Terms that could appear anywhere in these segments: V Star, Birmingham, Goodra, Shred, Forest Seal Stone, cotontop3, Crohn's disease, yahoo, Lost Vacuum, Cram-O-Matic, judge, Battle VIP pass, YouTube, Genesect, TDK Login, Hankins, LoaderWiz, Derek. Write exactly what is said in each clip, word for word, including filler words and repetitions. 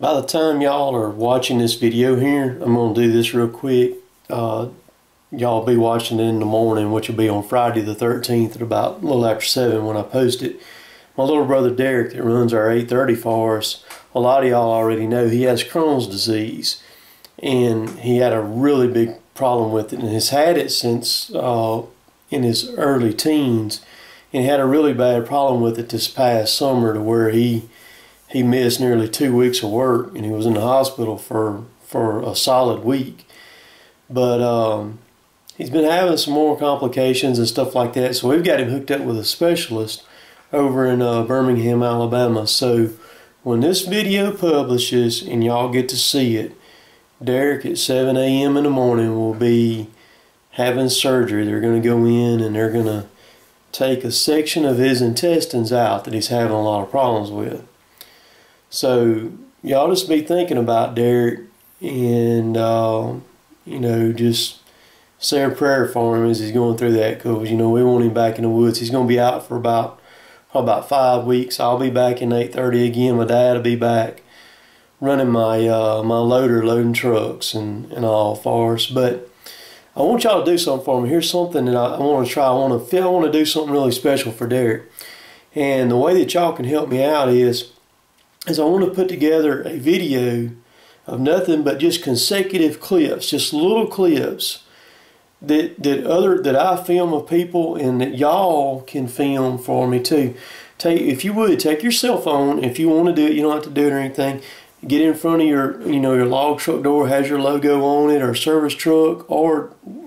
By the time y'all are watching this video here, I'm going to do this real quick. Uh, y'all be watching it in the morning, which will be on Friday the thirteenth at about a little after seven when I post it. My little brother Derek that runs our eight thirty for us, a lot of y'all already know he has Crohn's disease. And he had a really big problem with it and has had it since uh, in his early teens. And he had a really bad problem with it this past summer to where he He missed nearly two weeks of work, and he was in the hospital for, for a solid week. But um, he's been having some more complications and stuff like that, so we've got him hooked up with a specialist over in uh, Birmingham, Alabama. So when this video publishes and y'all get to see it, Derek at seven A M in the morning will be having surgery. They're going to go in and they're going to take a section of his intestines out that he's having a lot of problems with. So y'all just be thinking about Derek and, uh, you know, just say a prayer for him as he's going through that, because, you know, we want him back in the woods. He's going to be out for about about five weeks. I'll be back in eight thirty again. My dad will be back running my uh, my loader, loading trucks and, and all for us. But I want y'all to do something for me. Here's something that I, I want to try. I want to, I want to do something really special for Derek. And the way that y'all can help me out is... is I want to put together a video of nothing but just consecutive clips, just little clips that that other that I film of people and that y'all can film for me too. Take, if you would, take your cell phone. If you want to do it, you don't have to do it or anything. Get in front of your, you know, your log truck door, has your logo on it, or service truck, or,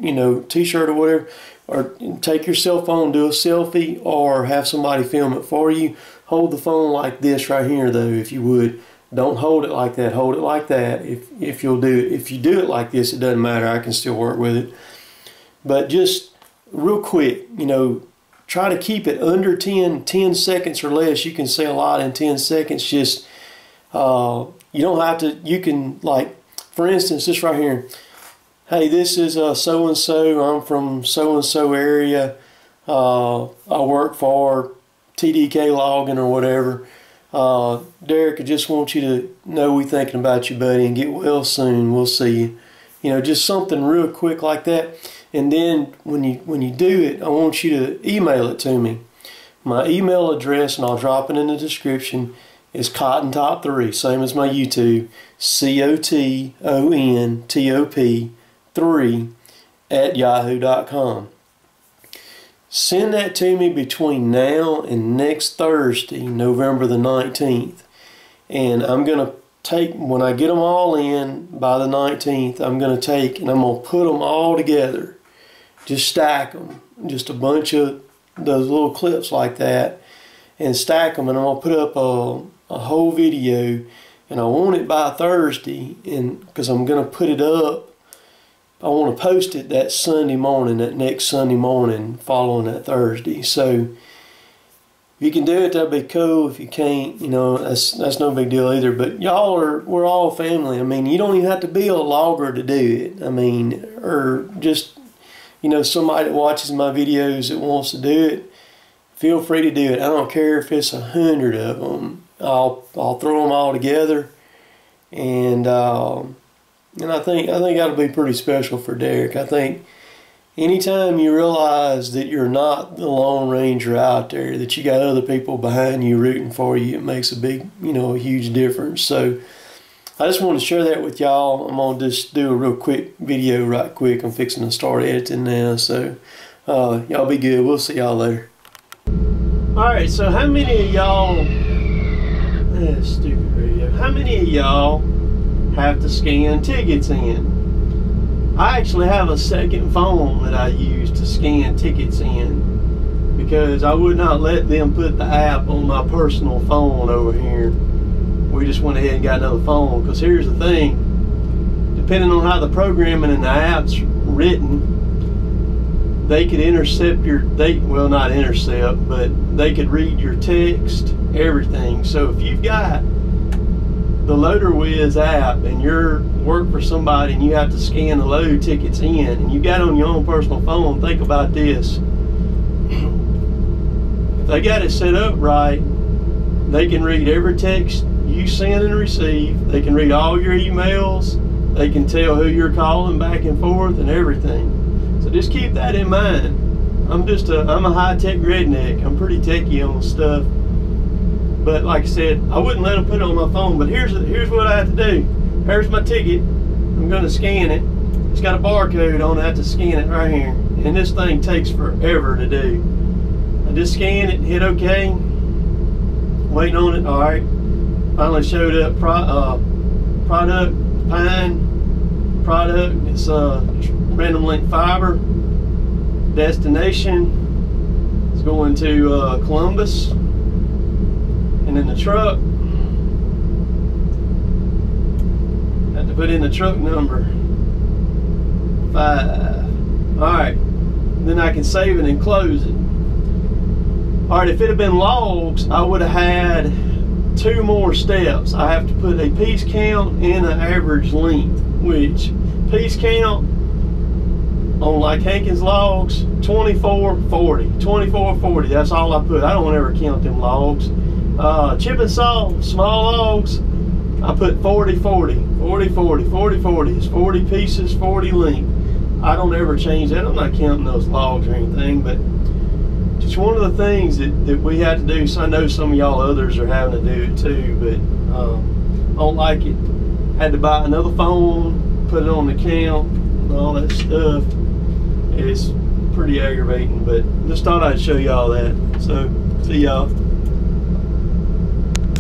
you know, t-shirt or whatever. Or take your cell phone, do a selfie, or have somebody film it for you. Hold the phone like this right here, though, if you would. Don't hold it like that. Hold it like that. If if you'll do it, if you do it like this, it doesn't matter. I can still work with it. But just real quick, you know, try to keep it under ten, ten seconds or less. You can say a lot in ten seconds. Just uh, you don't have to. You can, like, for instance, this right here. Hey, this is uh, so-and-so, I'm from so-and-so area, uh, I work for T D K Login or whatever. Uh, Derek, I just want you to know we're thinking about you, buddy, and get well soon, we'll see you. You know, just something real quick like that. And then when you, when you do it, I want you to email it to me. My email address, and I'll drop it in the description, is coton top three, same as my YouTube, C O T O N T O P three at yahoo dot com. Send that to me between now and next Thursday, November the nineteenth, and I'm going to take, when I get them all in by the nineteenth, I'm going to take and I'm going to put them all together, just stack them, just a bunch of those little clips like that, and stack them, and I'm going to put up a, a whole video. And I want it by Thursday, and because I'm going to put it up, I want to post it that Sunday morning, that next Sunday morning following that Thursday. So if you can do it, that'd be cool. If you can't, you know, that's that's no big deal either. But y'all are, we're all family. I mean, you don't even have to be a logger to do it. I mean, or just, you know, somebody that watches my videos that wants to do it, feel free to do it. I don't care if it's a hundred of them. I'll I'll throw them all together, and uh, and I think I think that'll be pretty special for Derek. I think anytime you realize that you're not the Lone Ranger out there, that you got other people behind you rooting for you, it makes a big, you know, a huge difference. So I just want to share that with y'all. I'm gonna just do a real quick video, right quick. I'm fixing to start editing now, so uh, y'all be good. We'll see y'all later. All right. So how many of y'all? That's stupid radio. How many of y'all have to scan tickets in? I actually have a second phone that I use to scan tickets in, because I would not let them put the app on my personal phone over here. We just went ahead and got another phone, because here's the thing, depending on how the programming and the app's written, they could intercept your, they, well, not intercept, but they could read your text, everything. So if you've got the LoaderWiz app and you're work for somebody and you have to scan the load tickets in, and you got on your own personal phone, think about this. If they got it set up right, they can read every text you send and receive. They can read all your emails. They can tell who you're calling back and forth and everything. So just keep that in mind. I'm just a, I'm a high-tech redneck. I'm pretty techie on stuff. But like I said, I wouldn't let them put it on my phone, but here's, here's what I have to do. Here's my ticket. I'm gonna scan it. It's got a barcode on it. I have to scan it right here. And this thing takes forever to do. I just scan it, hit okay. Waiting on it, all right. Finally showed up, Pro, uh, product, pine, product, it's uh, random link fiber. Destination, it's going to uh, Columbus. And then the truck, I have to put in the truck number, five. All right, then I can save it and close it. All right, if it had been logs, I would have had two more steps. I have to put a piece count and an average length, which piece count on like Hankins logs, twenty-four forty, twenty-four forty, that's all I put. I don't ever count them logs. Uh, chip and saw, small logs, I put forty forty, forty forty, forty forty, it's forty pieces, forty length. I don't ever change that. I'm not counting those logs or anything, but just one of the things that, that we had to do. So I know some of y'all others are having to do it too, but um, I don't like it. Had to buy another phone, put it on the count, and all that stuff. It's pretty aggravating, but just thought I'd show y'all that. So, see y'all.